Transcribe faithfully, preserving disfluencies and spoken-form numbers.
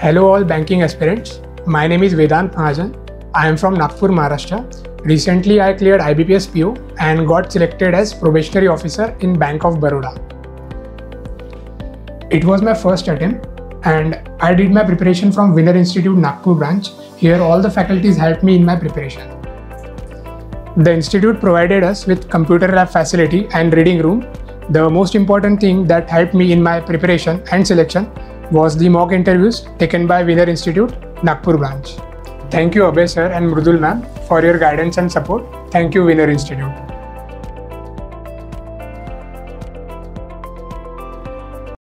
Hello all banking aspirants, my name is Vedant Mahajan. I am from Nagpur, Maharashtra. Recently I cleared I B P S P O and got selected as probationary officer in Bank of Baroda. It was my first attempt and I did my preparation from Winner Institute Nagpur branch. Here all the faculties helped me in my preparation. The institute provided us with computer lab facility and reading room. The most important thing that helped me in my preparation and selection was the mock interviews taken by Winner Institute, Nagpur branch. Thank you Abhay sir and Mrudul ma'am for your guidance and support. Thank you Winner Institute.